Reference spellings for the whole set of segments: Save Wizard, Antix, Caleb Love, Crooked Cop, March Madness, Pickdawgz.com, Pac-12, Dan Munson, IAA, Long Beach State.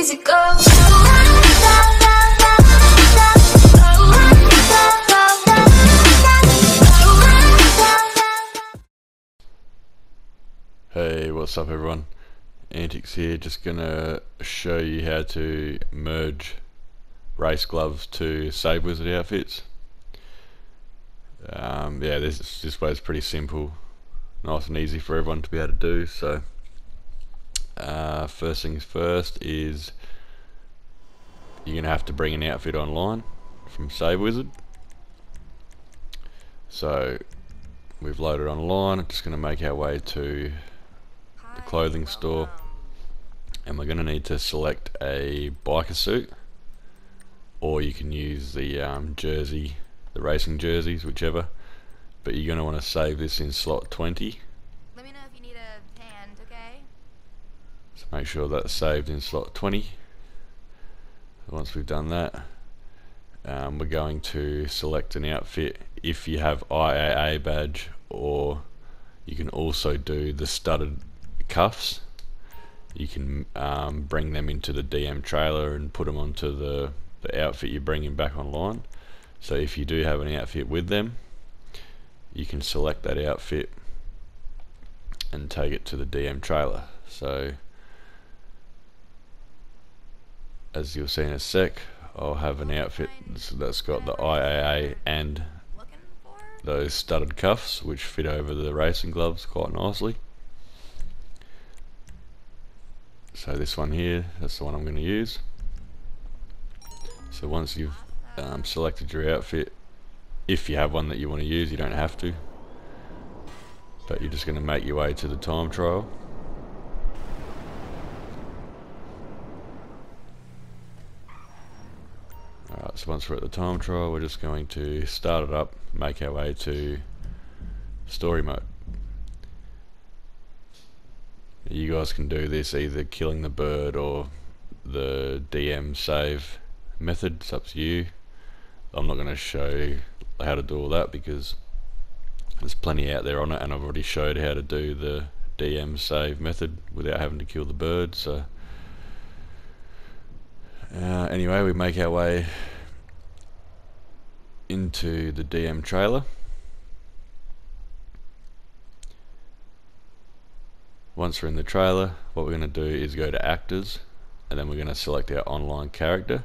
easy goes. Hey, what's up everyone? Antix here, just gonna show you how to merge race gloves to Save Wizard outfits. Yeah, this way is pretty simple, nice and easy for everyone to be able to do. So first things first is you're gonna have to bring an outfit online from Save Wizard. So we've loaded online, I'm just gonna make our way to the clothing store, and we're gonna need to select a biker suit, or you can use the jersey, the racing jerseys, whichever, but you're gonna want to save this in slot 20. Let me know if you need a hand, okay? So make sure that's saved in slot 20. Once we've done that, we're going to select an outfit. If you have IAA badge, or you can also do the studded cuffs, you can bring them into the DM trailer and put them onto the outfit you're bringing back online. So if you do have an outfit with them, you can select that outfit and take it to the DM trailer. So as you'll see in a sec, I'll have an outfit that's got the IAA and those studded cuffs, which fit over the racing gloves quite nicely. So this one here, that's the one I'm going to use. So once you've selected your outfit, if you have one that you want to use, you don't have to, but you're just going to make your way to the time trial. Alright, so once we're at the time trial, we're just going to start it up, make our way to story mode. You guys can do this either killing the bird or the DM save method, it's up to you. I'm not going to show you how to do all that because there's plenty out there on it, and I've already showed how to do the DM save method without having to kill the bird. So anyway, we make our way into the DM trailer. Once we're in the trailer, what we're going to do is go to actors, and then we're going to select our online character.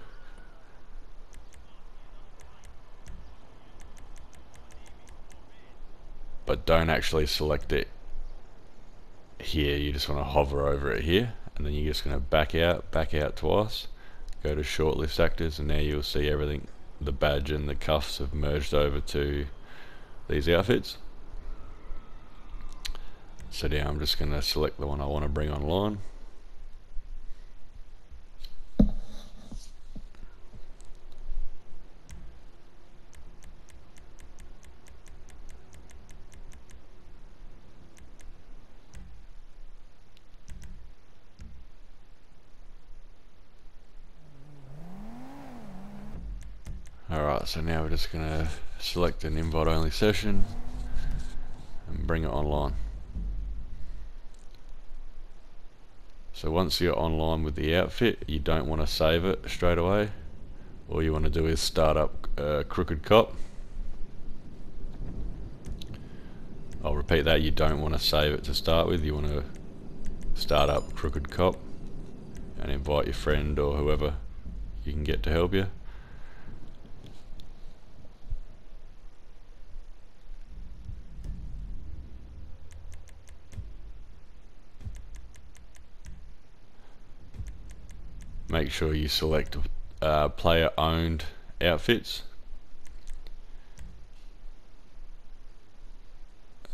But don't actually select it here, you just want to hover over it here, and then you're just going to back out twice, go to shortlist actors, and there you'll see everything, the badge and the cuffs have merged over to these outfits. So now I'm just going to select the one I want to bring online. Alright, so now we're just going to select an invite only session and bring it online. So once you're online with the outfit, you don't want to save it straight away. All you want to do is start up Crooked Cop. I'll repeat that, you don't want to save it to start with, you want to start up Crooked Cop and invite your friend or whoever you can get to help you. Make sure you select player owned outfits,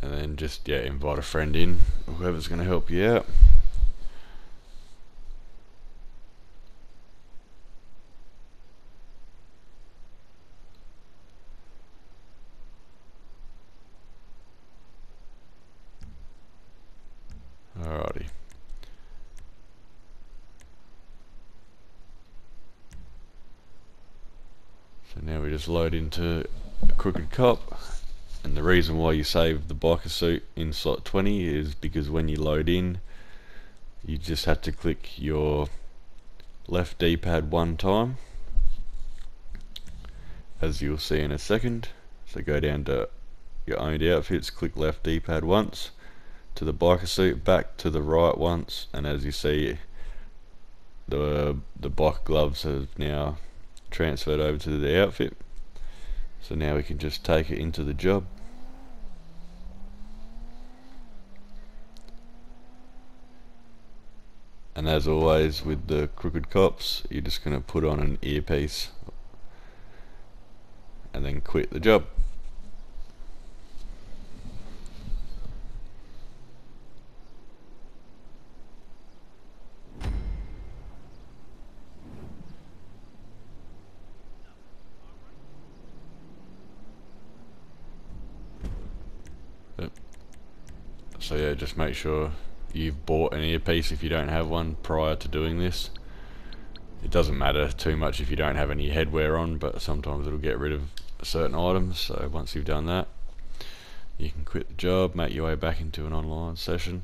and then just invite a friend in, whoever's going to help you out. Alrighty. So now we just load into Crooked Cop, and the reason why you save the biker suit in slot 20 is because when you load in, you just have to click your left D-pad one time, as you'll see in a second. So go down to your owned outfits, click left D-pad once, to the biker suit, back to the right once, and as you see, the biker gloves have now transferred over to the outfit. So now we can just take it into the job. And as always with the Crooked Cops, you're just going to put on an earpiece and then quit the job. So yeah, just make sure you've bought an earpiece if you don't have one prior to doing this. It doesn't matter too much if you don't have any headwear on, but sometimes it'll get rid of certain items. So once you've done that, you can quit the job, make your way back into an online session,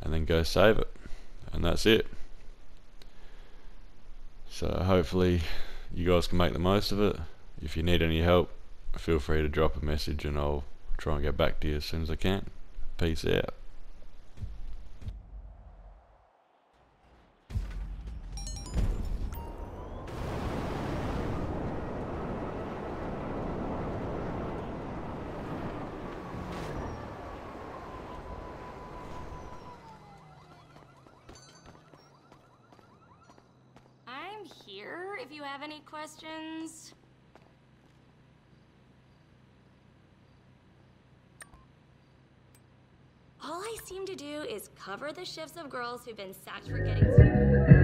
and then go save it, and that's it. So hopefully you guys can make the most of it. If you need any help, feel free to drop a message and I'll try and get back to you as soon as I can. Peace out. Here if you have any questions. All I seem to do is cover the shifts of girls who've been sacked for getting to